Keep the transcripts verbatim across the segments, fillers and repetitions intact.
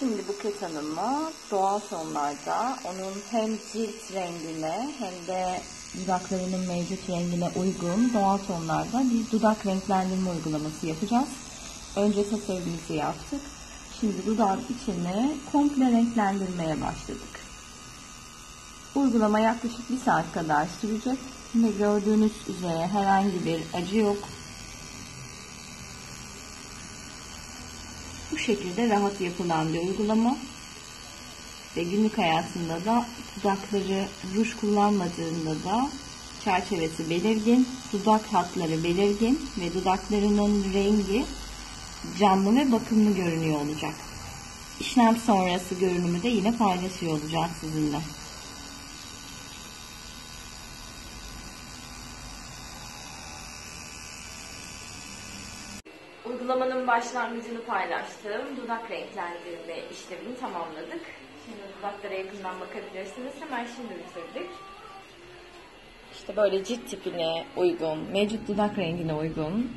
Şimdi Buket Hanım'a doğal tonlarda onun hem cilt rengine hem de dudaklarının mevcut rengine uygun doğal tonlarda bir dudak renklendirme uygulaması yapacağız. Önce tasarımımızı yaptık. Şimdi dudağın içini komple renklendirmeye başladık. Uygulama yaklaşık bir saat kadar sürecek. Şimdi gördüğünüz üzere herhangi bir acı yok. Bu şekilde rahat yapılan bir uygulama ve günlük hayatında da dudakları ruj kullanmadığında da çerçevesi belirgin, dudak hatları belirgin ve dudaklarının rengi canlı ve bakımlı görünüyor olacak. İşlem sonrası görünümü de yine paylaşıyor olacağız sizinle. Uygulamanın başlangıcını paylaştığım dudak renklendirme işlemini tamamladık. Şimdi dudaklara yakından bakabilirsiniz. Hemen şimdi bitirdik. İşte böyle cilt tipine uygun, mevcut dudak rengine uygun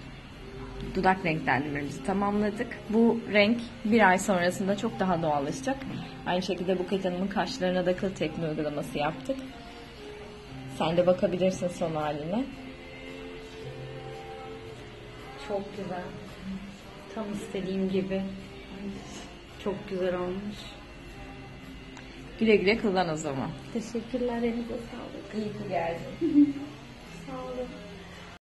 dudak renklendirmemizi tamamladık. Bu renk bir ay sonrasında çok daha doğallaşacak. Aynı şekilde Buket Hanım'ın kaşlarına da kıl tekme uygulaması yaptık. Sen de bakabilirsin son haline. Çok güzel. Tam istediğim gibi. Çok güzel olmuş. Güle güle kullan o zaman. Teşekkürler. Elinize sağlık. İyi ki geldin. Sağ olun.